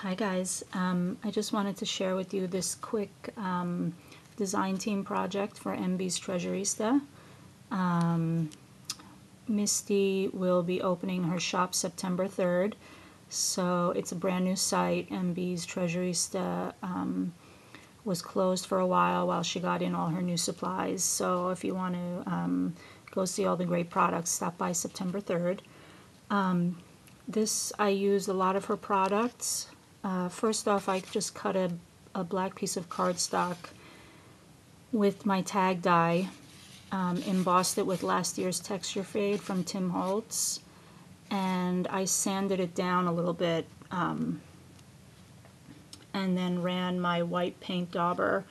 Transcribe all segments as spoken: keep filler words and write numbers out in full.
Hi guys, um, I just wanted to share with you this quick um, design team project for M B's Treasurista. Um, Misty will be opening her shop September third, so it's a brand new site. M B's Treasurista um, was closed for a while while she got in all her new supplies, so if you want to um, go see all the great products, stop by September third. Um, this, I used a lot of her products. Uh, first off, I just cut a, a black piece of cardstock with my tag die, um, embossed it with last year's texture fade from Tim Holtz, and I sanded it down a little bit, um, and then ran my white paint dauber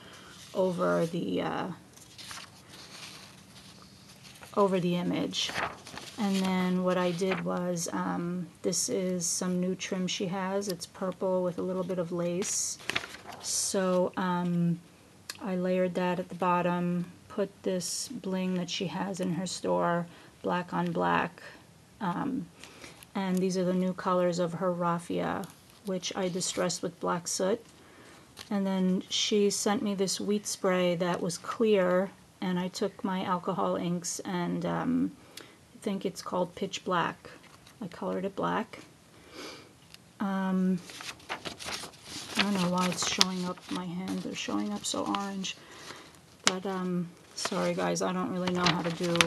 over the uh, over the image. And then what I did was, um, this is some new trim she has. It's purple with a little bit of lace. So um, I layered that at the bottom, put this bling that she has in her store, black on black. Um, and these are the new colors of her raffia, which I distressed with black soot. And then she sent me this wheat spray that was clear, and I took my alcohol inks and... Um, think it's called Pitch Black. I colored it black. Um, I don't know why it's showing up. My hands are showing up so orange. But um, sorry guys, I don't really know how to do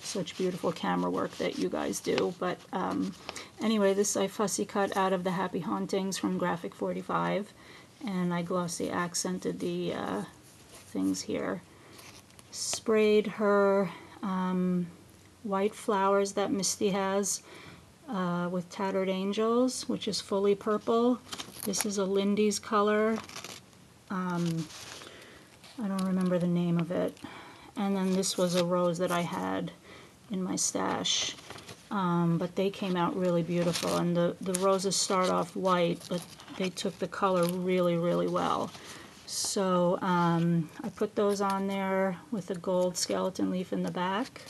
such beautiful camera work that you guys do. But um, anyway, this I fussy cut out of the Happy Hauntings from Graphic forty-five, and I glossy accented the uh, things here. Sprayed her um, white flowers that Misty has uh, with Tattered Angels, which is fully purple. This is a Lindy's color. Um, I don't remember the name of it. And then this was a rose that I had in my stash. Um, but they came out really beautiful. And the, the roses start off white, but they took the color really, really well. So um, I put those on there with a gold skeleton leaf in the back.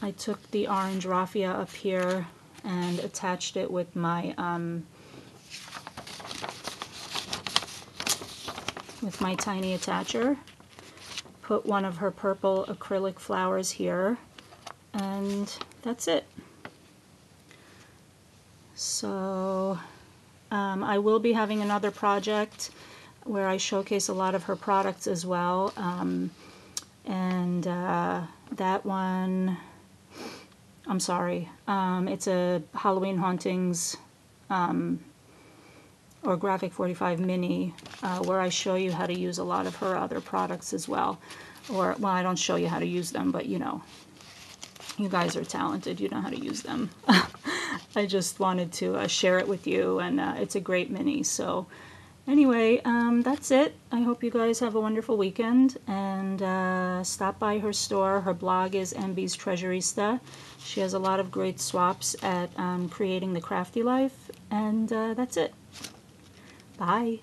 I took the orange raffia up here and attached it with my um, with my tiny attacher. Put one of her purple acrylic flowers here, and that's it. So um, I will be having another project where I showcase a lot of her products as well, um, and uh, that one. I'm sorry, um, it's a Halloween Hauntings um, or Graphic forty-five Mini uh, where I show you how to use a lot of her other products as well. Or, well, I don't show you how to use them, but you know, you guys are talented, you know how to use them. I just wanted to uh, share it with you, and uh, it's a great mini. So anyway, um, that's it. I hope you guys have a wonderful weekend, and uh, stop by her store. Her blog is M B's Treasurista. She has a lot of great swaps at um, Creating the Crafty Life, and uh, that's it. Bye.